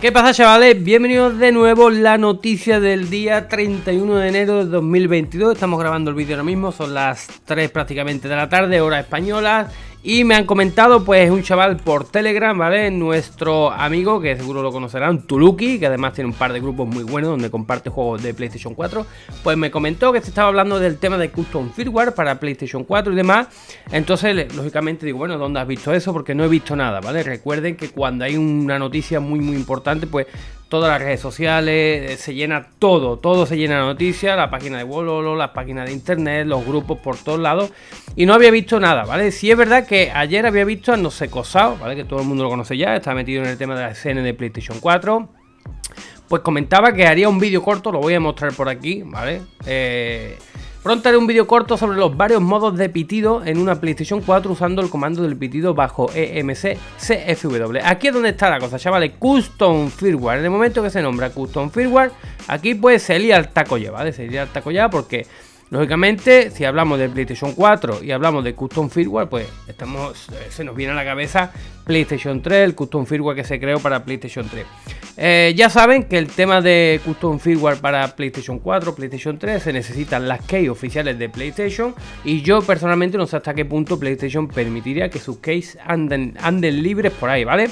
¿Qué pasa, chavales? Bienvenidos de nuevo a la noticia del día 31 de enero de 2022. Estamos grabando el vídeo ahora mismo, son las 3 prácticamente de la tarde, hora española. Y me han comentado, pues, un chaval por Telegram, ¿vale? Nuestro amigo, que seguro lo conocerán, Tuluki, que además tiene un par de grupos muy buenos donde comparte juegos de PlayStation 4. Pues me comentó que se estaba hablando del tema de Custom Firmware para PlayStation 4 y demás. Entonces, lógicamente, digo, bueno, ¿dónde has visto eso? Porque no he visto nada, ¿vale? Recuerden que cuando hay una noticia muy, muy importante, pues todas las redes sociales, se llena todo se llena de noticias, la página de Wololo, las páginas de internet, los grupos por todos lados, y no había visto nada, ¿vale? Sí es verdad que ayer había visto a NotZecoxao, ¿vale? Que todo el mundo lo conoce ya, está metido en el tema de la escena de PlayStation 4, pues comentaba que haría un vídeo corto, lo voy a mostrar por aquí, ¿vale? Pronto haré un vídeo corto sobre los varios modos de pitido en una PlayStation 4 usando el comando del pitido bajo EMC CFW. Aquí es donde está la cosa, chavales, Custom Firmware. En el momento que se nombra Custom Firmware, aquí pues se lía el taco ya, ¿vale? Se lía el taco ya porque, lógicamente, si hablamos de PlayStation 4 y hablamos de Custom Firmware, pues se nos viene a la cabeza PlayStation 3, el Custom Firmware que se creó para PlayStation 3. Ya saben que el tema de Custom Firmware para PlayStation 4, PlayStation 3, se necesitan las keys oficiales de PlayStation, y yo personalmente no sé hasta qué punto PlayStation permitiría que sus keys anden libres por ahí, ¿vale?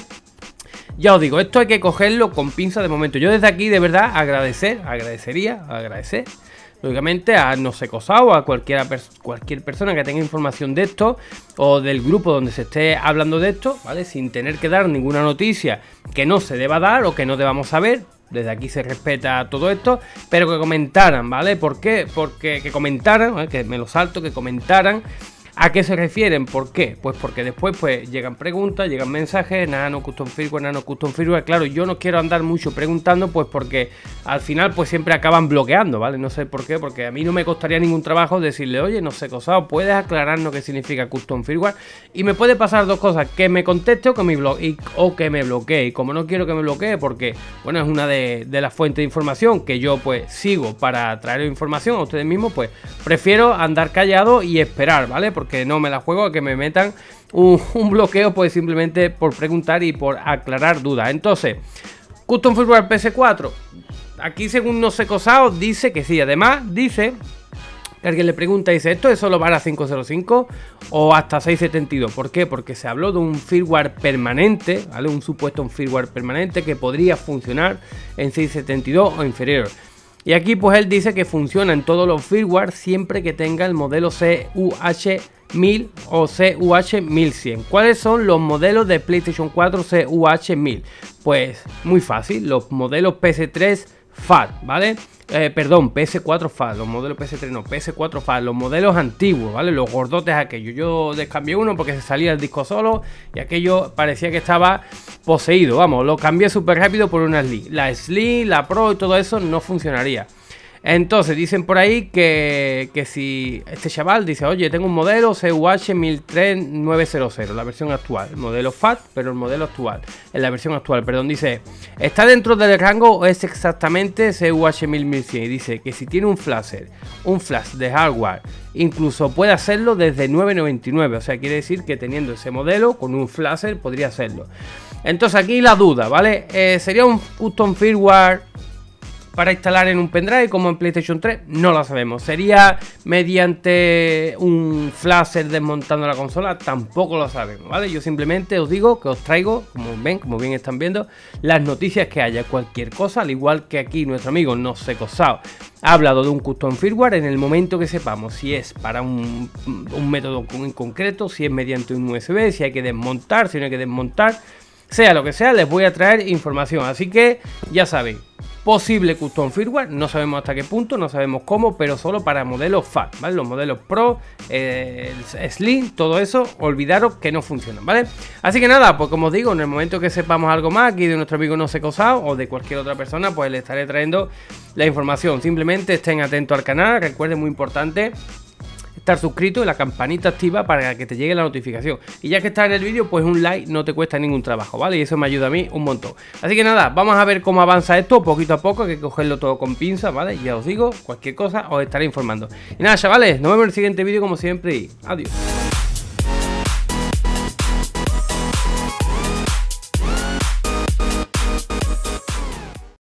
Ya os digo, esto hay que cogerlo con pinzas de momento. Yo desde aquí, de verdad, agradecer lógicamente a NotZecoxao o a cualquier persona que tenga información de esto o del grupo donde se esté hablando de esto, ¿vale? Sin tener que dar ninguna noticia que no se deba dar o que no debamos saber. Desde aquí se respeta todo esto, pero que comentaran, ¿vale? ¿Por qué? Porque que comentaran, ¿vale? Que me lo salto, que comentaran a qué se refieren. ¿Por qué? Pues porque después pues llegan preguntas, llegan mensajes, nada, no Custom Firmware, nada, no Custom Firmware. Claro, yo no quiero andar mucho preguntando, pues porque al final pues siempre acaban bloqueando, ¿vale? No sé por qué, porque a mí no me costaría ningún trabajo decirle, oye, NotZecoxao, ¿puedes aclararnos qué significa Custom Firmware? Y me puede pasar dos cosas, que me conteste o que me bloquee. Y como no quiero que me bloquee, porque, bueno, es una de las fuentes de información que yo pues sigo para traer información a ustedes mismos, pues prefiero andar callado y esperar, ¿vale? Porque que no me la juego a que me metan un bloqueo, pues simplemente por preguntar y por aclarar dudas. Entonces, Custom Firmware PS4, aquí según NotZecoxao dice que sí. Además dice que alguien le pregunta y dice, ¿esto es solo para 505 o hasta 672? ¿Por qué? Porque se habló de un firmware permanente, ¿vale? Un supuesto firmware permanente que podría funcionar en 672 o inferior. Y aquí pues él dice que funciona en todos los firmware siempre que tenga el modelo CUH1000 o CUH1100. ¿Cuáles son los modelos de PlayStation 4 CUH1000? Pues muy fácil, los modelos PS3 FAT, ¿vale? Perdón, PS4 FAT, los modelos PS3 no, PS4 FAT, los modelos antiguos, ¿vale? Los gordotes aquellos. Yo descambié uno porque se salía el disco solo y aquello parecía que estaba poseído, vamos, lo cambié súper rápido por una Slim. La Slim, la Pro y todo eso no funcionaría. Entonces dicen por ahí que si este chaval dice, oye, tengo un modelo CUH13900, la versión actual, el modelo FAT, pero el modelo actual, en la versión actual, perdón, dice, ¿está dentro del rango o es exactamente CUH1100? Y dice que si tiene un flash de hardware, incluso puede hacerlo desde 999, o sea, quiere decir que teniendo ese modelo, con un flasher podría hacerlo. Entonces aquí la duda, ¿vale? ¿Sería un Custom Firmware para instalar en un pendrive como en PlayStation 3? No lo sabemos. ¿Sería mediante un flasher desmontando la consola? Tampoco lo sabemos, ¿vale? Yo simplemente os digo que os traigo, como bien están viendo, las noticias que haya. Cualquier cosa, al igual que aquí nuestro amigo NotZecoxao ha hablado de un Custom Firmware, en el momento que sepamos si es para un método en concreto, si es mediante un USB, si hay que desmontar, si no hay que desmontar, sea lo que sea, les voy a traer información. Así que ya sabéis, posible Custom Firmware, no sabemos hasta qué punto, no sabemos cómo, pero solo para modelos FAT, ¿vale? Los modelos Pro, Slim, todo eso, olvidaros que no funcionan, ¿vale? Así que nada, pues como os digo, en el momento que sepamos algo más aquí de nuestro amigo NotZecoxao o de cualquier otra persona, pues le estaré trayendo la información. Simplemente estén atentos al canal, recuerden, muy importante, estar suscrito y la campanita activa para que te llegue la notificación. Y ya que estás en el vídeo, pues un like no te cuesta ningún trabajo, ¿vale? Y eso me ayuda a mí un montón. Así que nada, vamos a ver cómo avanza esto poquito a poco, hay que cogerlo todo con pinzas, ¿vale? Ya os digo, cualquier cosa os estaré informando. Y nada, chavales, nos vemos en el siguiente vídeo como siempre y adiós.